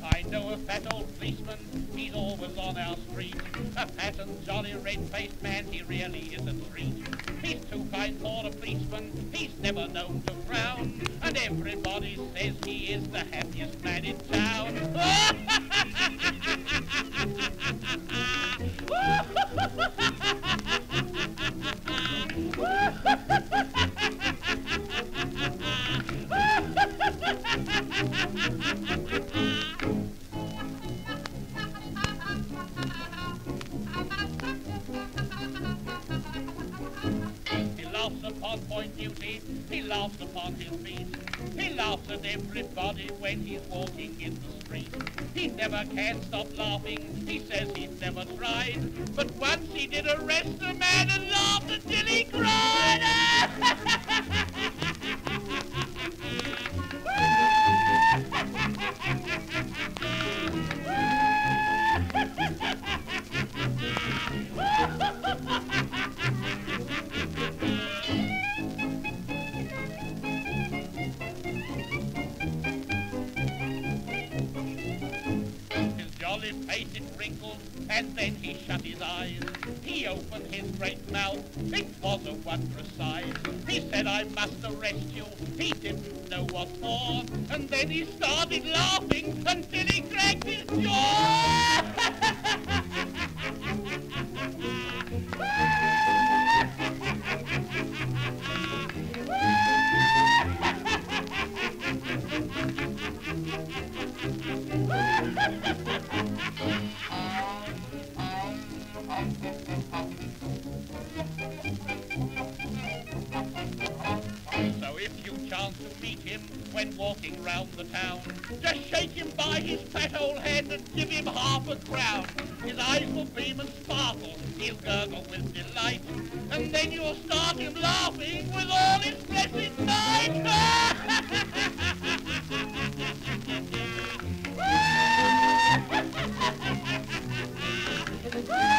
I know a fat old policeman, he's always on our street. A fat and jolly red-faced man, he really is a treat. He's too kind for a policeman, he's never known to frown. And everybody says he is the happiest man in town. Upon point duty, he laughs upon his feet. He laughs at everybody when he's walking in the street. He never can stop laughing, he says he's never tried. But once he did arrest a man and laughed until he cried. His face it wrinkled, and then he shut his eyes. He opened his great mouth, it was a wondrous size. He said, I must arrest you, he didn't know what for. And then he started laughing until he cracked his jaw. To meet him when walking round the town, just shake him by his fat old hand and give him half a crown. His eyes will beam and sparkle, he'll gurgle with delight, and then you'll start him laughing with all his blessed might. Ah!